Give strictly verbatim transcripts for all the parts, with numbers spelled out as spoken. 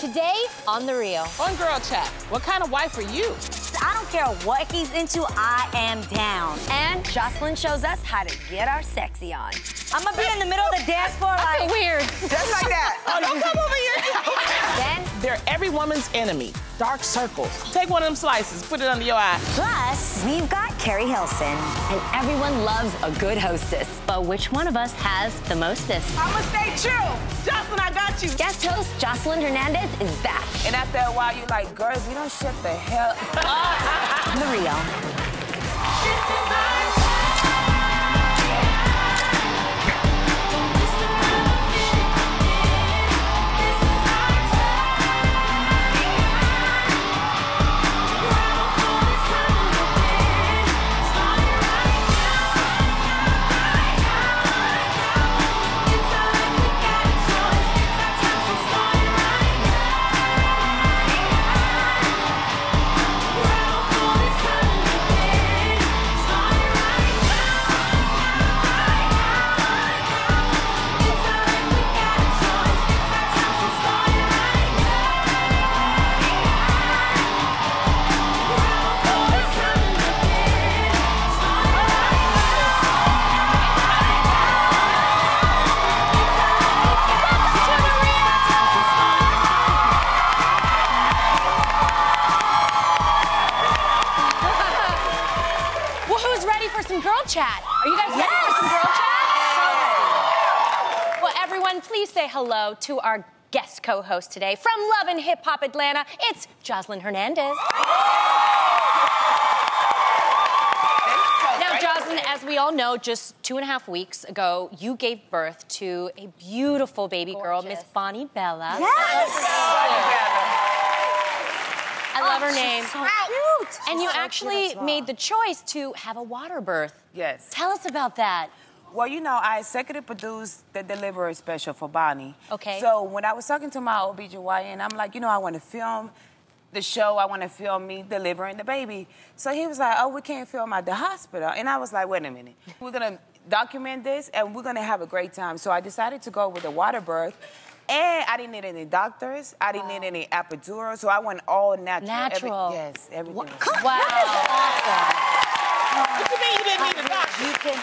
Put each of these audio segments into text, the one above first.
Today on The Real. One girl chat, what kind of wife are you? I don't care what he's into, I am down. And Joseline shows us how to get our sexy on. I'm gonna be in the middle of the dance floor like... Okay, weird. Just like that. Oh, don't come over here. Then... They're every woman's enemy. Dark circles. Take one of them slices, put it under your eye. Plus, we've got Keri Hilson. And everyone loves a good hostess. But which one of us has the mostest? I'm gonna stay true. Joseline, I got you. Guest host Joseline Hernandez is back. And after a while, you're like, girls, we don't shut the hell up. The Real. Chat. Are you guys ready yes. for some girl chat? Yes. Well, everyone, please say hello to our guest co-host today from Love and Hip Hop Atlanta. It's Joseline Hernandez. Now, Joseline, as we all know, just two and a half weeks ago, you gave birth to a beautiful baby Gorgeous. girl, Miss Bonnie Bella. Yes. I love oh, her name. So And you actually made the choice to have a water birth. Yes. Tell us about that. Well, you know, I executive produced the Delivery special for Bonnie. Okay. So when I was talking to my O B G Y N, I'm like, you know, I want to film the show. I want to film me delivering the baby. So he was like, oh, we can't film at the hospital. And I was like, wait a minute. We're going to document this, and we're going to have a great time. So I decided to go with the water birth. And I didn't need any doctors. I didn't wow. need any epidural. So I went all natural. Natural. Every, yes, everything. What? Was wow. That is awesome. What do you mean you didn't I need a doctor? You can...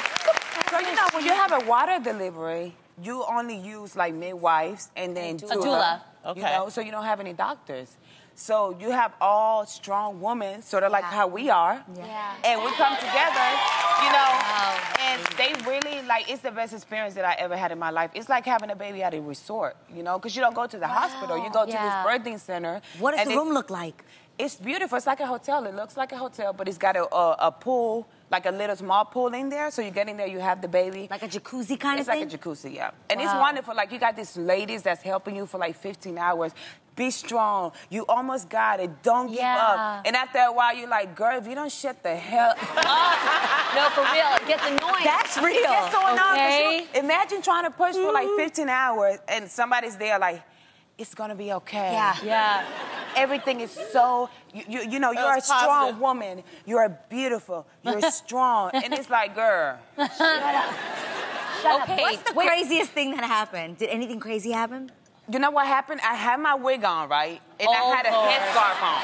So, you know, when you have a water delivery, you only use, like, midwives and then... A doula. Okay. You know, so you don't have any doctors. So you have all strong women, sort of yeah. like how we are. Yeah. yeah. And we come together, you know, wow. and they really, like, it's the best experience that I ever had in my life. It's like having a baby at a resort, you know, because you don't go to the wow. hospital. You go yeah. to this birthing center. What does the room look like? It's beautiful. It's like a hotel. It looks like a hotel, but it's got a, a, a pool, like a little small pool in there. So you get in there, you have the baby. Like a jacuzzi kind it's of thing? It's like a jacuzzi, yeah. And wow. it's wonderful. Like, you got these ladies that's helping you for, like, fifteen hours. Be strong. You almost got it. Don't yeah. give up. And after a while, you're like, girl, if you don't shut the hell up. No, for real. It gets annoying. That's real. It gets so annoying. Okay. Imagine trying to push mm-hmm. for, like, fifteen hours, and somebody's there, like, it's gonna be okay. Yeah. yeah. Everything is so, you, you, you know, you're a strong positive. woman. You're beautiful. You're strong. And it's like, girl, shut up. Shut okay. up. What's the Wait. craziest thing that happened? Did anything crazy happen? You know what happened? I had my wig on, right? And oh, I had a Lord. headscarf on.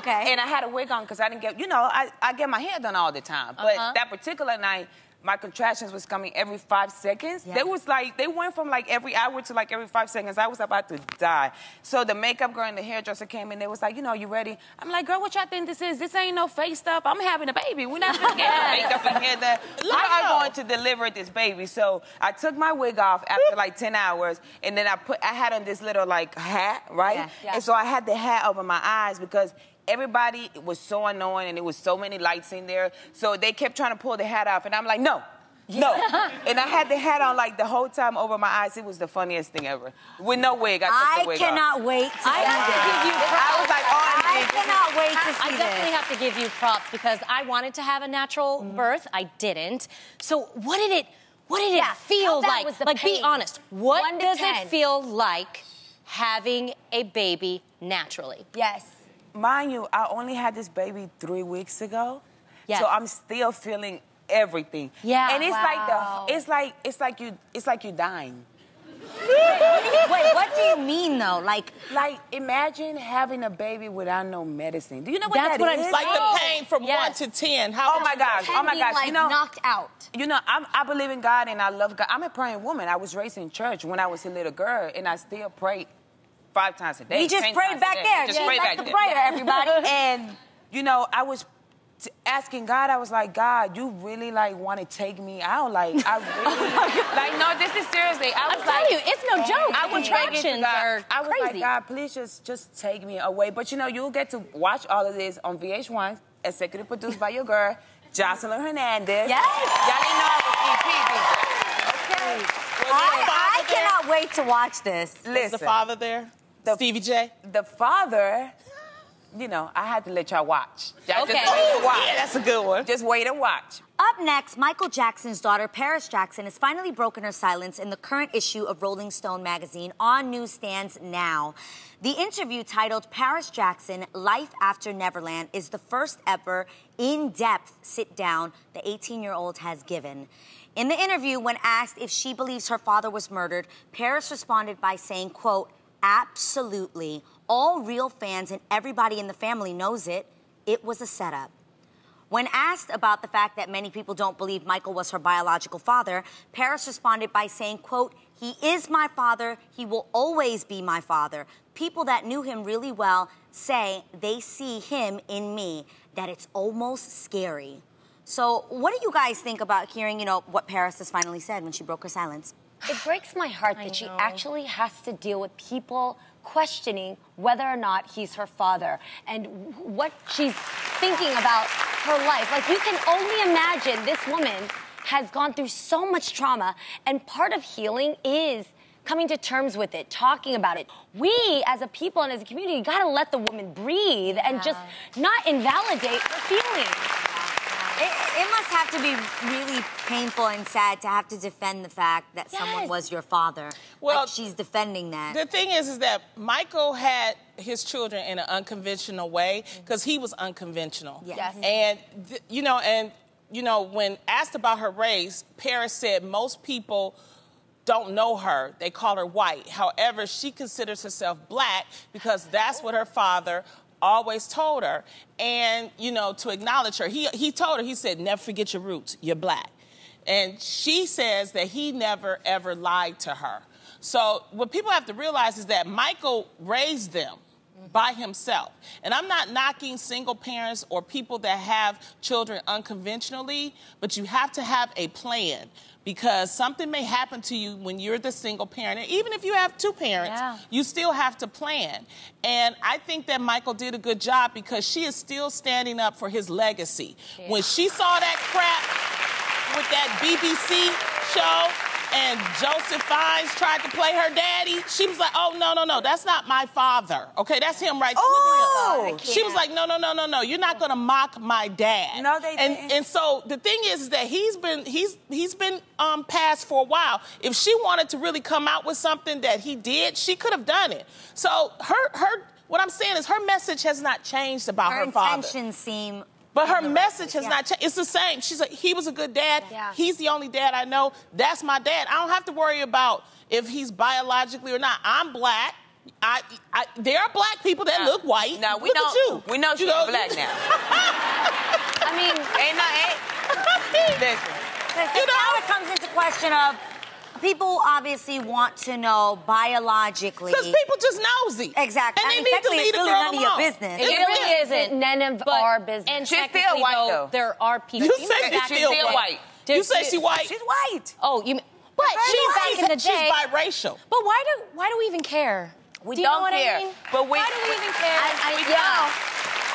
Okay. And I had a wig on because I didn't get, you know, I, I get my hair done all the time. But uh-huh. that particular night, my contractions was coming every five seconds. Yeah. They was like, they went from like every hour to like every five seconds. I was about to die. So the makeup girl and the hairdresser came in. They was like, you know, you ready? I'm like, girl, what y'all think this is? This ain't no fake stuff. I'm having a baby. We're not gonna get no makeup and hair done. I'm going to deliver this baby. So I took my wig off after like ten hours, and then I put, I had on this little like hat, right? Yeah, yeah. And so I had the hat over my eyes because everybody was so annoying, and it was so many lights in there. So they kept trying to pull the hat off, and I'm like, no, no. And I had the hat on like the whole time over my eyes. It was the funniest thing ever. With no wig, I took the wig off. I cannot wait to see that. I was like, oh. I cannot wait to see this. I definitely have to give you props because I wanted to have a natural mm-hmm. birth. I didn't. So what did it? What did yeah, it feel like? Like, be honest. What does it feel like having a baby naturally? Yes. Mind you, I only had this baby three weeks ago, yes. so I'm still feeling everything. Yeah, and it's wow. like the, it's like it's like you it's like you dying. Wait, what do you mean though? Like, like imagine having a baby without no medicine. Do you know what that's that what is? I'm like oh. the pain from yes. one to ten. How? Oh my gosh! Oh my gosh! Like, you know, knocked out. You know, I'm, I believe in God and I love God. I'm a praying woman. I was raised in church when I was a little girl, and I still pray five times a day. We just prayed back there. Just yeah, prayed back there. The prayer, everybody. And you know, I was. Asking God, I was like, God, you really like want to take me out? Like, I really, like, no, this is seriously. I was I'm like, telling you, it's no joke. I was begging God. I was crazy. like, God, please just, just take me away. But you know, you'll get to watch all of this on V H one, executive produced by your girl, Joseline Hernandez. Yes. Y'all didn't know I was E P. Okay. I, I cannot wait to watch this. Listen, was the father there? The, Stevie J. The father. You know, I had to let y'all watch. Y'all okay. just wait and watch. Yeah, that's a good one. Just wait and watch. Up next, Michael Jackson's daughter, Paris Jackson, has finally broken her silence in the current issue of Rolling Stone magazine on newsstands now. The interview titled Paris Jackson, Life After Neverland is the first ever in-depth sit-down the eighteen-year-old has given. In the interview, when asked if she believes her father was murdered, Paris responded by saying, quote, absolutely. All real fans and everybody in the family knows it. It was a setup. When asked about the fact that many people don't believe Michael was her biological father, Paris responded by saying, quote, he is my father. He will always be my father. People that knew him really well say they see him in me, that it's almost scary. So what do you guys think about hearing, you know, what Paris has finally said when she broke her silence? It breaks my heart that she actually has to deal with people questioning whether or not he's her father and what she's thinking about her life. Like, you can only imagine this woman has gone through so much trauma, and part of healing is coming to terms with it, talking about it. We, as a people and as a community, gotta let the woman breathe and yeah. just not invalidate her feelings. It, it must have to be really painful and sad to have to defend the fact that yes. someone was your father. Well, like she's defending that. The thing is, is that Michael had his children in an unconventional way because he was unconventional. Yes. yes. And, th you know, and, you know, when asked about her race, Paris said most people don't know her. They call her white. However, she considers herself black because that's what her father always told her, and, you know, to acknowledge her. He, he told her, he said, never forget your roots, you're black. And she says that he never, ever lied to her. So what people have to realize is that Michael raised them by himself. And I'm not knocking single parents or people that have children unconventionally, but you have to have a plan because something may happen to you when you're the single parent. And even if you have two parents, yeah. you still have to plan. And I think that Michael did a good job because she is still standing up for his legacy. Yeah. When she saw that crap with that B B C show, and Joseph Fiennes tried to play her daddy, she was like, oh, no, no, no, that's not my father. Okay, that's him right there. Oh! She was like, no, no, no, no, no, you're not going to mock my dad. No, they and, didn't. And so the thing is that he's been, he's, he's been um, passed for a while. If she wanted to really come out with something that he did, she could have done it. So her, her, what I'm saying is her message has not changed about her, her father. Her intentions seem... But her message has yeah. not changed. It's the same. She's like, he was a good dad. Yeah. He's the only dad I know. That's my dad. I don't have to worry about if he's biologically or not. I'm black. I, I there are black people that no. look white. No, we look know. At you. We know she's you know, black now. I mean, ain't no ain't. Listen, you know, now it comes into question of. People obviously want to know biologically. Because people just nosy. Exactly. And they need to lead a girl along. It's really none of your business. It really isn't none of our business. And she's still white, though. There are people. You say she's still white. You say she's white. She's white. Oh, you mean... But she's back in the day... She's biracial. But why do why do we even care? We don't care. But we... Why do we even care? I know.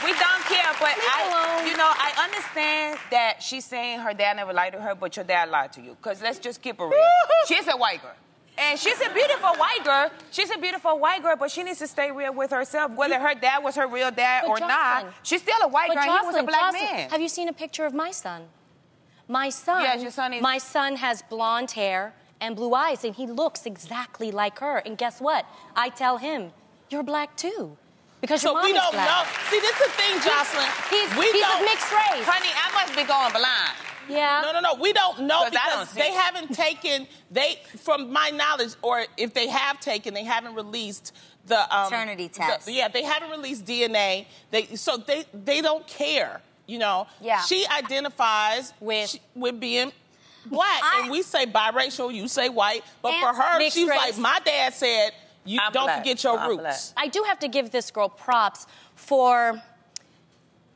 We don't care, but I, you know, I understand that she's saying her dad never lied to her, but your dad lied to you. Because let's just keep it real. She's a white girl. And she's a beautiful white girl. She's a beautiful white girl, but she needs to stay real with herself. Whether her dad was her real dad but or Jocelyn, not, she's still a white girl. Jocelyn, he was a black Jocelyn, man. Have you seen a picture of my son? My son, yeah, your son is... my son has blonde hair and blue eyes, and he looks exactly like her. And guess what? I tell him, you're black, too. Because so we don't black. know. See, this is the thing, Jocelyn. He's, he's, we he's don't, a mixed race. Honey, I must be going blind. Yeah. No, no, no. We don't know because don't they haven't taken, they, from my knowledge, or if they have taken, they haven't released the... Um, paternity test. The, yeah, they haven't released D N A. They So they, they don't care, you know. Yeah. She identifies with, she, with being... Black, I, and we say biracial, you say white, but for her, she's race. Like, my dad said, you I'm don't black. forget your I'm roots. Black. I do have to give this girl props for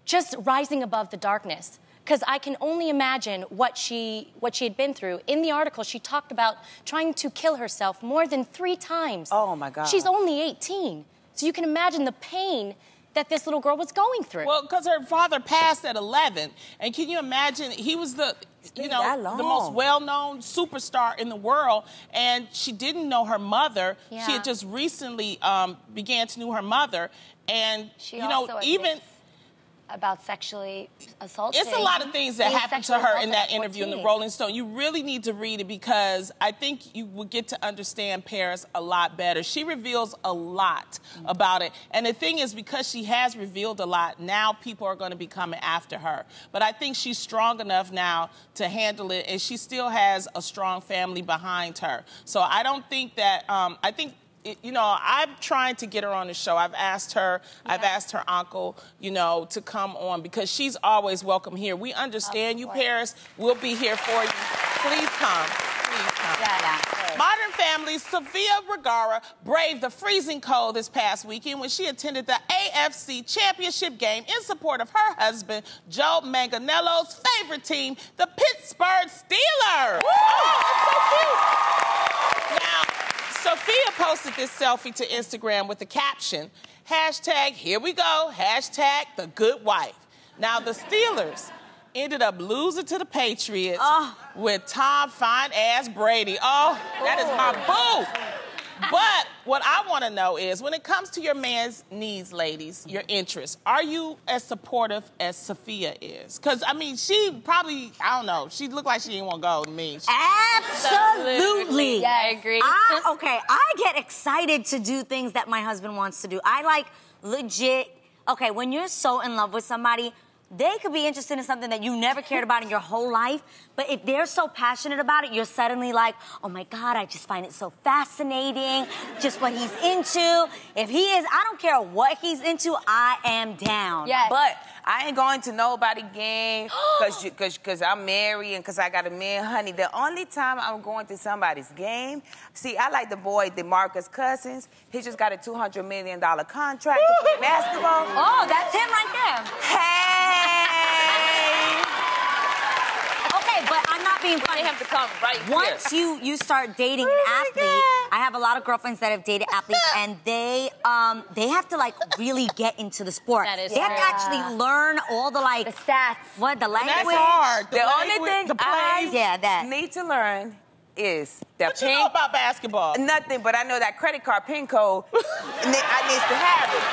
just rising above the darkness, because I can only imagine what she, what she had been through. In the article, she talked about trying to kill herself more than three times. Oh, my God. She's only eighteen, so you can imagine the pain that this little girl was going through. Well, because her father passed at eleven, and can you imagine, he was the... you know, the most well-known superstar in the world, and she didn't know her mother. Yeah. She had just recently um, began to know her mother, and she you know, also even about sexually assaulting. It's a lot of things that happened to her in that interview in the Rolling Stone. You really need to read it because I think you will get to understand Paris a lot better. She reveals a lot mm-hmm. about it. And the thing is, because she has revealed a lot, now people are going to be coming after her. But I think she's strong enough now to handle it, and she still has a strong family behind her. So I don't think that, um, I think, you know, I'm trying to get her on the show. I've asked her, yeah. I've asked her uncle, you know, to come on because she's always welcome here. We understand you, Paris. We'll be here for you. Please come. Please come. Yeah, yeah. Modern Family's Sofia Vergara braved the freezing cold this past weekend when she attended the A F C Championship game in support of her husband, Joe Manganiello's favorite team, the Pittsburgh Steelers. Woo! Oh, that's so cute. Now, Sofia posted this selfie to Instagram with the caption, hashtag, here we go, hashtag, the good wife. Now, the Steelers ended up losing to the Patriots oh. with Tom fine-ass Brady. Oh, that is my boo. But what I want to know is, when it comes to your man's needs, ladies, your interests, are you as supportive as Sofia is? Because, I mean, she probably, I don't know, she looked like she didn't want to go to me. She Absolutely. Yeah, I agree. I, okay, I get excited to do things that my husband wants to do. I like legit, okay, when you're so in love with somebody, they could be interested in something that you never cared about in your whole life, but if they're so passionate about it, you're suddenly like, oh my God, I just find it so fascinating, just what he's into. If he is, I don't care what he's into, I am down. Yes. But I ain't going to nobody game because cause, cause I'm married and because I got a man, honey. The only time I'm going to somebody's game, see, I like the boy DeMarcus Cousins. He just got a two hundred million dollar contract to play basketball. Oh, that's him right there. Hey! Okay, but I'm not being funny. They have to come right Once here. you you start dating oh an athlete, God. I have a lot of girlfriends that have dated athletes, and they um they have to like really get into the sport. That is they true. have to actually learn all the like the stats, what the language. And that's hard. The, the language, only thing the I yeah, that. need to learn is the what pin, you know about basketball? Nothing, but I know that credit card pin code. I need to have it.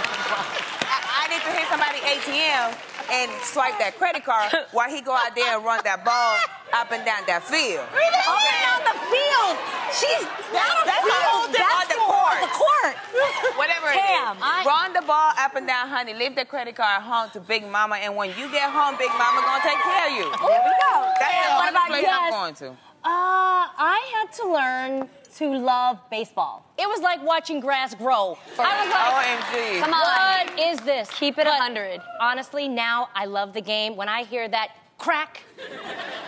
I, I need to hit somebody's A T M. And swipe that credit card while he go out there and run that ball up and down that field. Really? Up and down the field. She's down the field. That's the court. The court. Whatever it is. Run the ball up and down, honey. Leave the credit card home to Big Mama, and when you get home, Big Mama gonna take care of you. There we go. That's the only place I'm going to. Uh, I had to learn to love baseball. It was like watching grass grow. I was like, O M G. Come on, what is this? Keep it one hundred. Honestly, now I love the game. When I hear that crack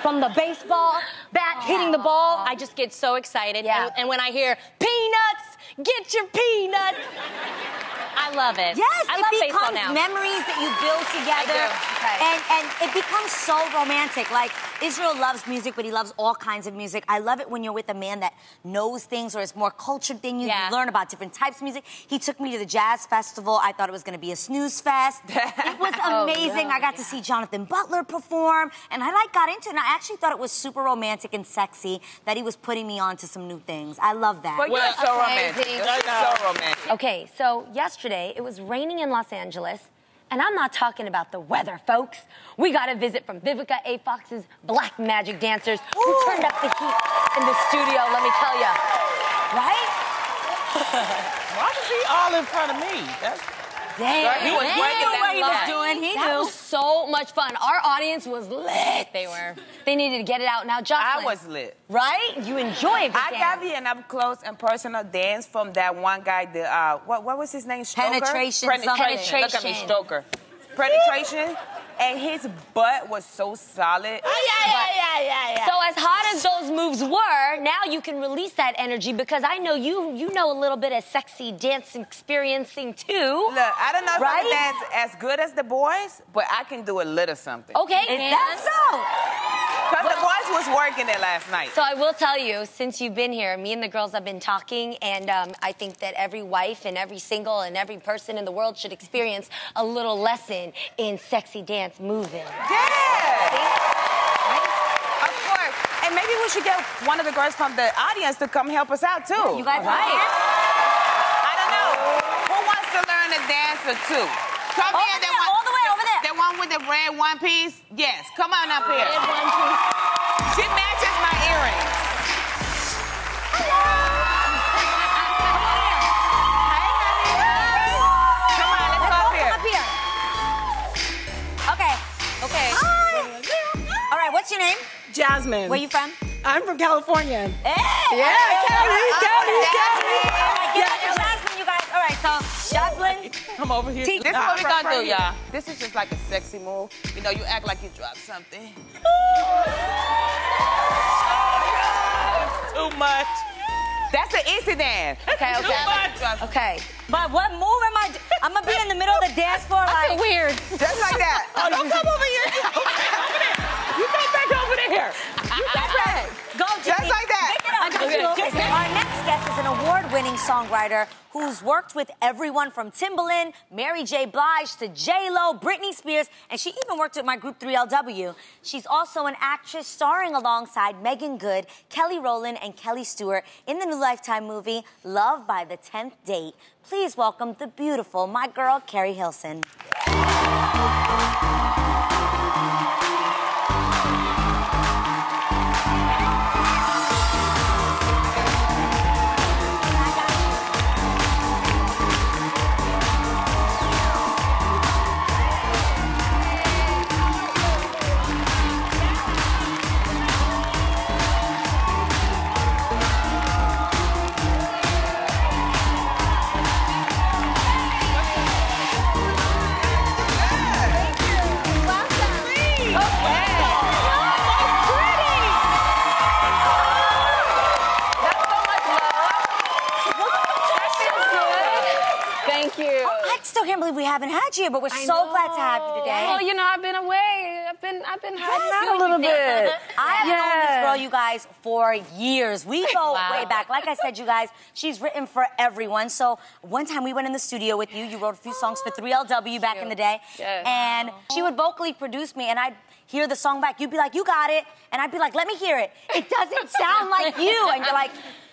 from the baseball bat Aww. hitting the ball, I just get so excited. Yeah. And, and when I hear peanuts, get your peanuts. I love it. Yes, I love it becomes now. memories that you build together. Okay. And, and it becomes so romantic. Like, Israel loves music, but he loves all kinds of music. I love it when you're with a man that knows things or is more cultured than you. Yeah. You learn about different types of music. He took me to the jazz festival. I thought it was going to be a snooze fest. It was amazing. Oh, no. I got yeah. to see Jonathan Butler perform. And I, like, got into it. And I actually thought it was super romantic and sexy that he was putting me on to some new things. I love that. But well, you're so romantic. You're so romantic. Okay, so yesterday, it was raining in Los Angeles, and I'm not talking about the weather, folks. We got a visit from Vivica A. Fox's Black Magic Dancers, Ooh. who turned up the heat in the studio, let me tell you. Right? Why was he all in front of me? That's... Damn. He was Damn. breaking that he was doing. He that knew. was so much fun. Our audience was lit. They were. They needed to get it out. Now, Joseline. I was lit. Right? You enjoy it. I got the an up close and personal dance from that one guy. The uh, what what was his name? Stoker? Penetration. Pen something. Penetration. Look at me, Stoker. Penetration. And his butt was so solid. Oh, yeah, yeah, yeah, yeah, yeah. So as hot as those moves were, now you can release that energy because I know you you know a little bit of sexy dance experiencing too. Look, I don't know if right? I can dance as good as the boys, but I can do a little something. Okay, and that's so. Because well, the boys was working it last night. So I will tell you, since you've been here, me and the girls have been talking, and um, I think that every wife and every single and every person in the world should experience a little lesson in sexy dance. Moving. Yeah. Right? Of course. And maybe we should get one of the girls from the audience to come help us out, too. Yeah, you guys right. right. I don't know. Who wants to learn a dance or two? Come over here. There, one, all the way over there. The one with the red one piece? Yes. Come on up here. Red one piece. She matches my earrings. Hello. What's your name? Jasmine. Where you from? I'm from California. Hey! Yeah, Cali, Cali, Cali. Get out your Jasmine, you guys. All right, so Joseline. Come over here. This is what we're going to do, y'all. This is just like a sexy move. You know, you act like you dropped something. Oh, too much. That's an easy dance. Okay, okay. Too much. Okay. But what move am I... I'm going to be in the middle of the dance floor like... That's weird. Just like that. Oh, don't come over here. You go back over there. You go back. Go, Just like that. Pick it up. I got you. Our next guest is an award-winning songwriter who's worked with everyone from Timbaland, Mary J. Blige, to J. Lo, Britney Spears, and she even worked with my group three L W. She's also an actress starring alongside Megan Good, Kelly Rowland, and Kelly Stewart in the new Lifetime movie, Love by the Tenth Date. Please welcome the beautiful, my girl, Keri Hilson. I can't believe we haven't had you, but we're I so know. glad to have you today. Well, you know, I've been away. I've been, I've been hiding yes, out a little bit. I have yes. known this girl, you guys, for years. We go wow. way back. Like I said, you guys, she's written for everyone. So one time we went in the studio with you. You wrote a few songs for three L W Cute. back in the day. Yes. And she would vocally produce me, and I'd hear the song back. You'd be like, you got it. And I'd be like, let me hear it. It doesn't sound like you. And you're like,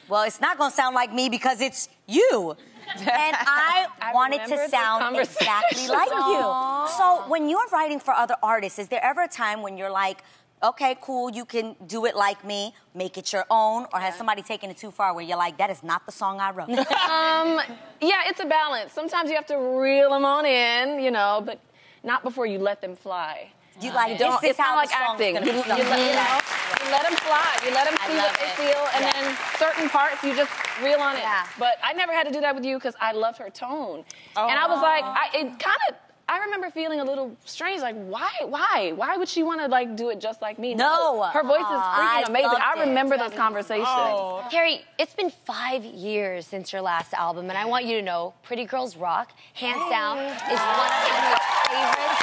well, it's not going to sound like me because it's you. And I, I wanted to sound exactly like you. So when you're writing for other artists, is there ever a time when you're like, okay, cool, you can do it like me, make it your own, or yeah. has somebody taken it too far where you're like, that is not the song I wrote? um, yeah, it's a balance. Sometimes you have to reel them on in, you know, but not before you let them fly. You like, you don't, it's not like acting. You, you, let, you, know, you let them fly. You let them see what they feel, and yeah. then certain parts you just reel on it. Yeah. But I never had to do that with you because I loved her tone, oh. and I was like, I, it kind of. I remember feeling a little strange, like why, why, why would she want to like do it just like me? No, no. her voice is freaking oh, amazing. I, I remember those conversations. Oh. Keri, it's been five years since your last album, and I want you to know, Pretty Girls Rock, hands oh. down, is one of my favorites.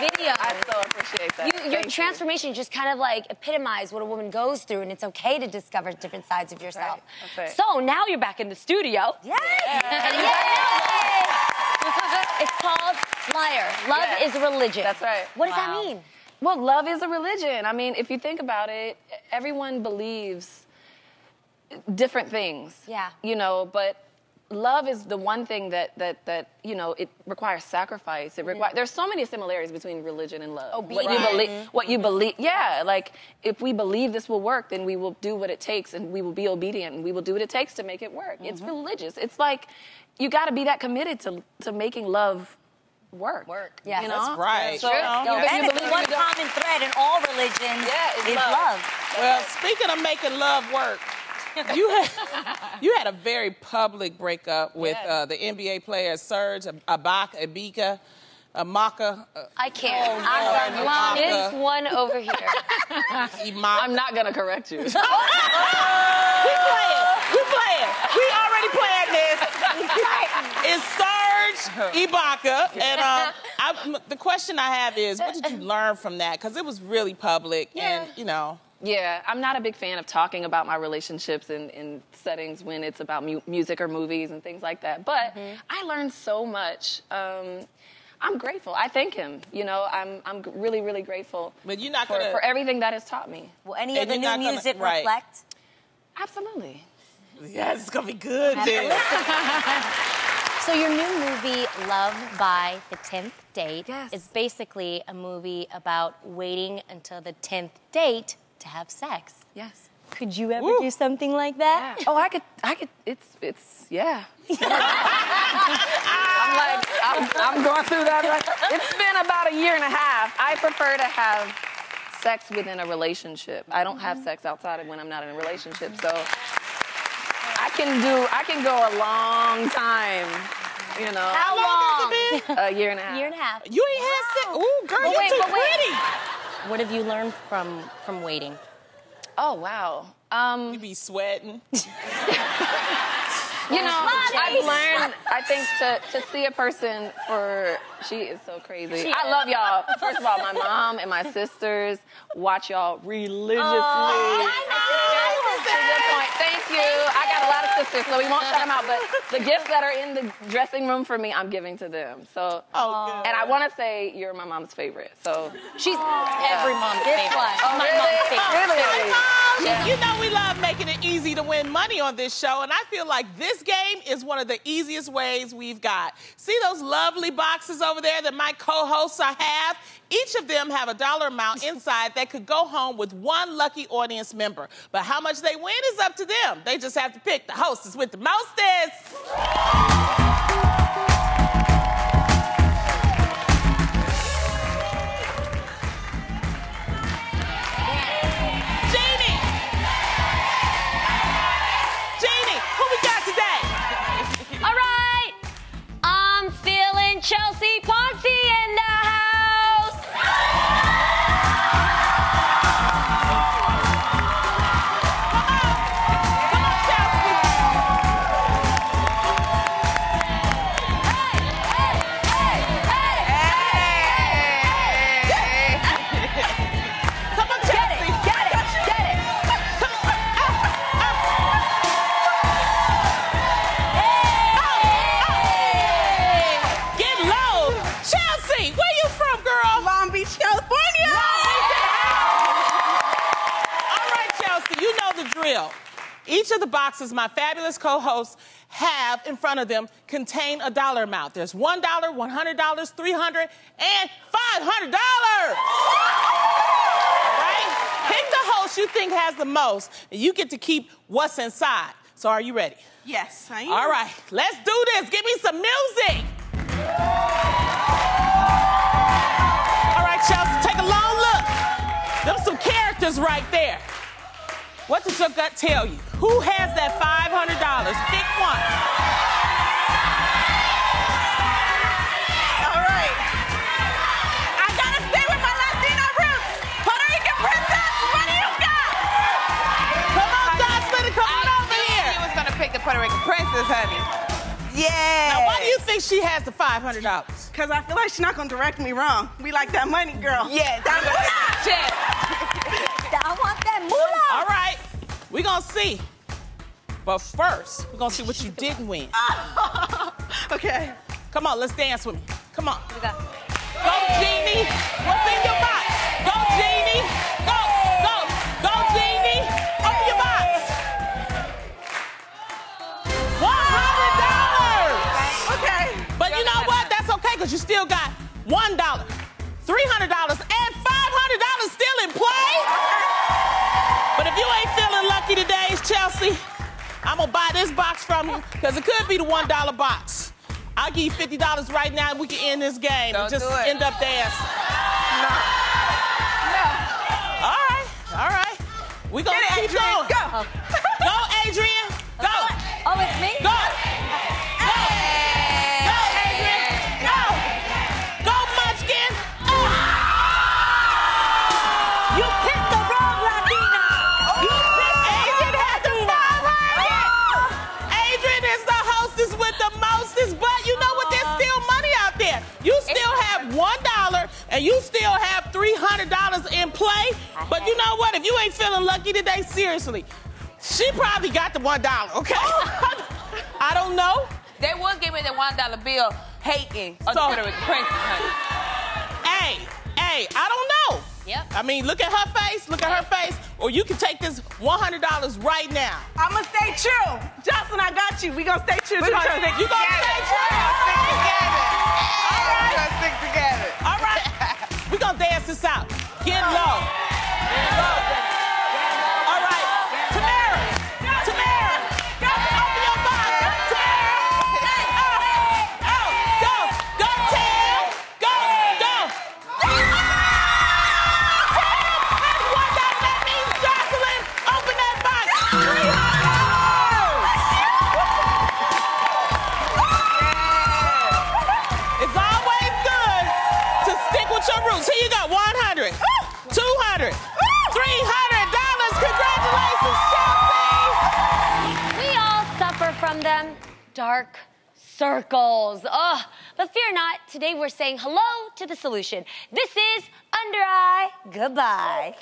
Video. I so appreciate that. You, your Thank transformation you. just kind of like epitomized what a woman goes through, and it's okay to discover different sides of yourself. That's right. That's right. So now you're back in the studio. Yes! Yeah. And yeah. It's called Liar. Love yeah. is a religion. That's right. What does wow. that mean? Well, love is a religion. I mean, if you think about it, everyone believes different things. Yeah. You know, but love is the one thing that, that, that you know, it requires sacrifice. It requires, mm-hmm. There's so many similarities between religion and love. Obedience. What you believe, mm-hmm. what you believe, yeah, like, if we believe this will work, then we will do what it takes, and we will be obedient, and we will do what it takes to make it work. Mm-hmm. It's religious. It's like, you gotta be that committed to, to making love work. Work. Yeah, you know? That's right. So, yeah. you know, that you is one common thread in all religions, yeah, is love. love. Well, speaking of making love work, you had, you had a very public breakup with yes. uh, the N B A player Serge Ibaka, Ibaka, Ibaka. Uh, I can't. Oh, no, I'm It's one over here. I'm not gonna correct you. oh, oh, oh. We playing. We playing. We already planned this. It's Serge Ibaka, and um, I, the question I have is, what did you learn from that? Because it was really public, yeah. and you know. Yeah, I'm not a big fan of talking about my relationships in, in settings when it's about mu music or movies and things like that. But mm-hmm. I learned so much. Um, I'm grateful. I thank him. You know, I'm I'm really, really grateful but you're not for, gonna... for everything that has taught me. Will any of the new music gonna... reflect? Right. Absolutely. Yeah, it's going to be good, dude. So your new movie, Love by the Tenth Date, yes. is basically a movie about waiting until the tenth date to have sex. Yes. Could you ever Ooh. do something like that? Yeah. Oh, I could, I could, it's, it's, yeah. I'm like, I'm, I'm going through that. Like, it's been about a year and a half. I prefer to have sex within a relationship. I don't have sex outside of when I'm not in a relationship, so I can do, I can go a long time. You know. How long has it been? A year and a half. Year and a half. You ain't wow. had sex? Ooh, girl, well, you're wait, too pretty. Wait. What have you learned from from waiting? Oh wow! Um, you be sweating. you know, I've learned. I think to to see a person for she is so crazy. She I is. love y'all. First of all, my mom and my sisters watch y'all religiously. Oh, I know. To your point. Thank you. Thank you. I got a lot of sisters, so we won't shut them out. But the gifts that are in the dressing room for me, I'm giving to them. So, oh, and I want to say you're my mom's favorite. So she's oh, every yeah. mom's favorite. Oh, my really? mom's favorite. Oh, really? Mom, yeah. You know we love making it easy to win money on this show, and I feel like this game is one of the easiest ways we've got. See those lovely boxes over there that my co-hosts have? Each of them have a dollar amount inside that could go home with one lucky audience member. But how much they win is up to them. They just have to pick the hostess with the mostest. Jeannie! Jeannie, who we got today? All right, I'm feeling Chelsea Ponzi in the house. Each of the boxes my fabulous co-hosts have in front of them contain a dollar amount. There's one dollar, one hundred dollars, three hundred dollars, and five hundred dollars. Right? Pick the host you think has the most, and you get to keep what's inside. So are you ready? Yes, I am. All right, let's do this. Give me some music. All right, Chelsea, take a long look. There's some characters right there. What does your gut tell you? Who has that five hundred dollars? Pick one. All right. I gotta stay with my Latino roots. Puerto Rican princess, what do you got? Come on, Godspeed, come on over here. I knew you was gonna pick the Puerto Rican princess, honey. Yeah. Now, why do you think she has the five hundred dollars? Because I feel like she's not gonna direct me wrong. We like that money, girl. Yeah, that's what I I want that moolah. All right, we're gonna see. But first, we're gonna see what you didn't win. Okay. Come on, let's dance with me. Come on. Go, Jeannie. What's in your box? Go, Jeannie. Go, go, go, Jeannie. Open your box. one hundred dollars. Michaels, you still got one dollar, three hundred dollars, and five hundred dollars still in play. But if you ain't feeling lucky today, Chelsea, I'm gonna buy this box from you, because it could be the one dollar box. I'll give you fifty dollars right now and we can end this game. Don't and just do it. End up dancing. No. No. All right, all right. We're gonna Get it, keep Adrienne. Going. Go. Go, Adrienne. Go. Oh, it's me? Go. And you still have three hundred dollars in play. But you know what? If you ain't feeling lucky today, seriously, she probably got the one dollar, okay? Oh. I don't know. They would give me the one dollar bill hating a Confederate princess, honey. Hey, hey, I don't know. Yep. I mean, look at her face, look at her face, or you can take this one hundred dollars right now. I'm going to stay true. Joseline, I got you. We're going to stay true. We're going to stay true. All right. We're going to stick together. All right. We're going to dance this out. Get low. Get low. All right. Tamara. Tamara. Go. Open your box. Tamara. Oh. Oh. Go. Go, Tam. Go. Go. Oh. Tam. That's one that that means, Joseline. Open that box. three hundred dollars. It's always good to stick with your roots. Here you go, one hundred, Ooh. two hundred, Ooh. three hundred dollars. Congratulations, Chelsea. We all suffer from them dark circles. Ugh. But fear not, today we're saying hello to the solution. This is Under Eye Goodbye.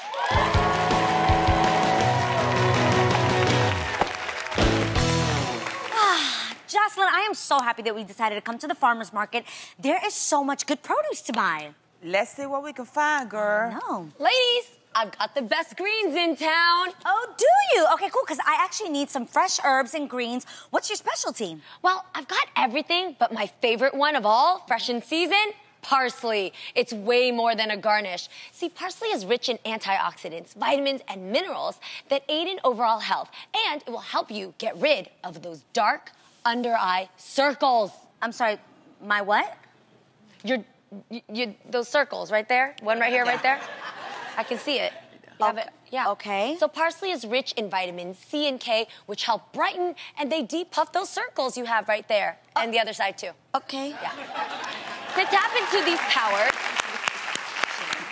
Joseline, I am so happy that we decided to come to the farmer's market. There is so much good produce to buy. Let's see what we can find, girl. No. Ladies, I've got the best greens in town. Oh, do you? Okay, cool, because I actually need some fresh herbs and greens. What's your specialty? Well, I've got everything, but my favorite one of all, fresh in season, parsley. It's way more than a garnish. See, parsley is rich in antioxidants, vitamins, and minerals that aid in overall health, and it will help you get rid of those dark under-eye circles. I'm sorry, my what? Your You, you, those circles right there, one right here, right there. I can see it. You have it. Yeah. Okay. So parsley is rich in vitamins C and K, which help brighten, and they depuff those circles you have right there, oh. and the other side too. Okay. Yeah. To tap into these powers,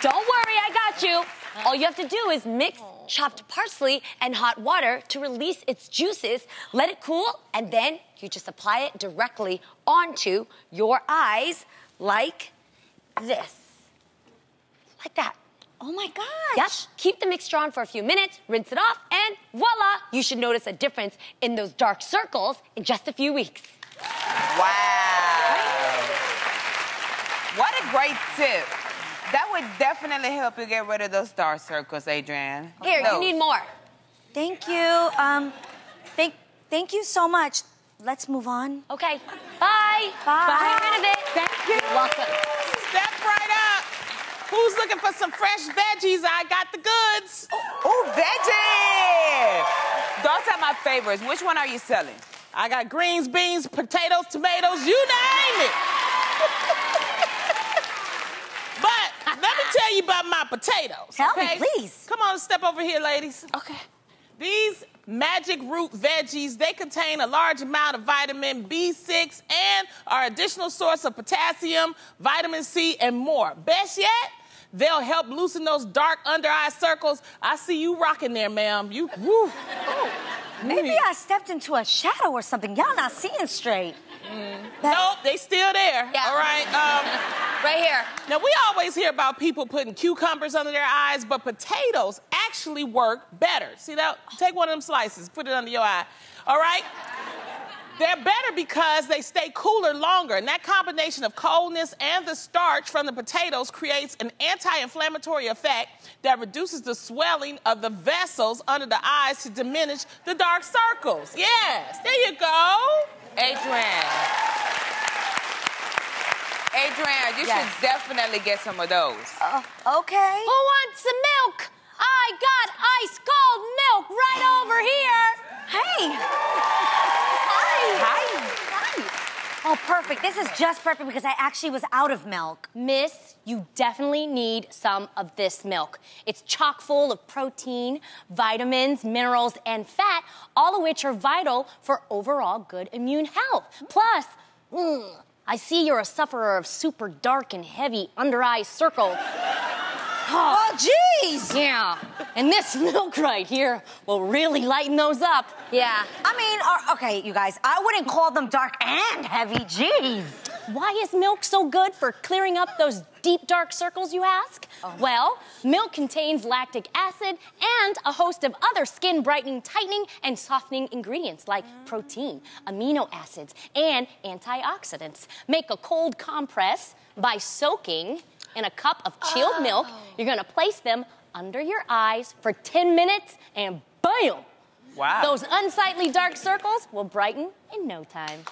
don't worry, I got you. All you have to do is mix chopped parsley and hot water to release its juices, let it cool, and then you just apply it directly onto your eyes, like this. Like that. Oh my gosh. Yep. Keep the mixture on for a few minutes, rinse it off, and voila! You should notice a difference in those dark circles in just a few weeks. Wow. What a great tip. That would definitely help you get rid of those dark circles, Adrienne. Here, those. You need more. Thank you. Um, thank, thank you so much. Let's move on. Okay. Bye. Bye. Bye. Get rid of it. Thank you. You're welcome. Step right up. Who's looking for some fresh veggies? I got the goods. Ooh, ooh, veggies. Those are my favorites. Which one are you selling? I got greens, beans, potatoes, tomatoes, you name it. But let me tell you about my potatoes. Tell okay? me, please. Come on, step over here, ladies. Okay. These magic root veggies, they contain a large amount of vitamin B six and are an additional source of potassium, vitamin C, and more. Best yet, they'll help loosen those dark under-eye circles. I see you rocking there, ma'am. You, woo. Maybe mm. I stepped into a shadow or something. Y'all not seeing straight. Mm. Nope, they still there, yeah. all right? Um, right here. Now, we always hear about people putting cucumbers under their eyes, but potatoes actually work better. See that? Take one of them slices, put it under your eye, all right? They're better because they stay cooler longer, and that combination of coldness and the starch from the potatoes creates an anti-inflammatory effect that reduces the swelling of the vessels under the eyes to diminish the dark circles. Yes, there you go. Adrienne. Adrienne, you yes. should definitely get some of those. Uh, okay. Who wants some milk? I got ice cold milk right over here. Hey. Hi. Hi. Oh, perfect. This is just perfect because I actually was out of milk. Miss, you definitely need some of this milk. It's chock full of protein, vitamins, minerals, and fat, all of which are vital for overall good immune health. Plus, mm, I see you're a sufferer of super dark and heavy under-eye circles. Oh, jeez! Yeah, and this milk right here will really lighten those up. Yeah. I mean, uh, okay, you guys, I wouldn't call them dark and heavy, jeez. Why is milk so good for clearing up those deep, dark circles, you ask? Oh. Well, milk contains lactic acid and a host of other skin brightening, tightening, and softening ingredients like mm. protein, amino acids, and antioxidants. Make a cold compress by soaking in a cup of chilled oh. milk. You're gonna place them under your eyes for ten minutes, and bam! Wow. Those unsightly dark circles will brighten in no time.